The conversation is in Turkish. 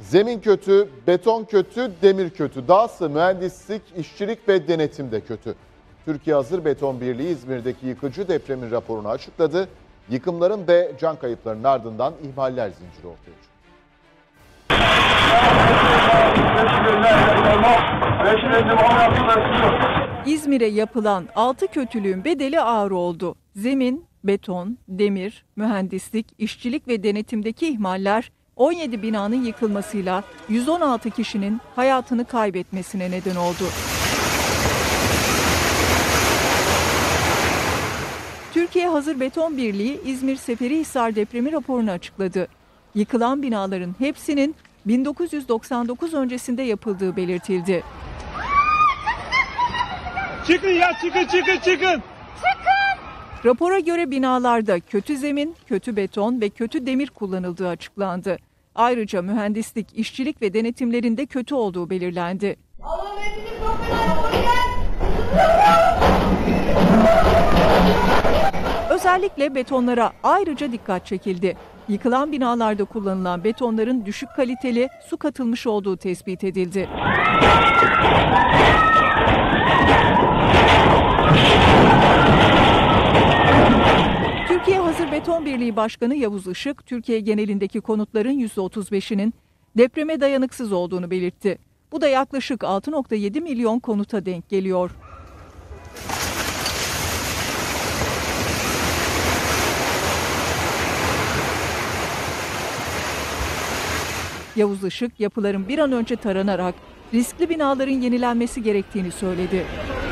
Zemin kötü, beton kötü, demir kötü. Dahası mühendislik, işçilik ve denetim de kötü. Türkiye Hazır Beton Birliği İzmir'deki yıkıcı depremin raporunu açıkladı. Yıkımların ve can kayıplarının ardından ihmaller zinciri ortaya çıktı. İzmir'e yapılan 6 kötülüğün bedeli ağır oldu. Zemin, beton, demir, mühendislik, işçilik ve denetimdeki ihmaller 17 binanın yıkılmasıyla 116 kişinin hayatını kaybetmesine neden oldu. Türkiye Hazır Beton Birliği İzmir Seferihisar Depremi raporunu açıkladı. Yıkılan binaların hepsinin 1999 öncesinde yapıldığı belirtildi. Çıkın ya, çıkın, çıkın, çıkın! Rapora göre binalarda kötü zemin, kötü beton ve kötü demir kullanıldığı açıklandı. Ayrıca mühendislik, işçilik ve denetimlerinde kötü olduğu belirlendi. Özellikle betonlara ayrıca dikkat çekildi. Yıkılan binalarda kullanılan betonların düşük kaliteli, su katılmış olduğu tespit edildi. Türkiye Hazır Beton Birliği Başkanı Yavuz Işık, Türkiye genelindeki konutların %35'inin depreme dayanıksız olduğunu belirtti. Bu da yaklaşık 6,7 milyon konuta denk geliyor. Yavuz Işık, yapıların bir an önce taranarak riskli binaların yenilenmesi gerektiğini söyledi.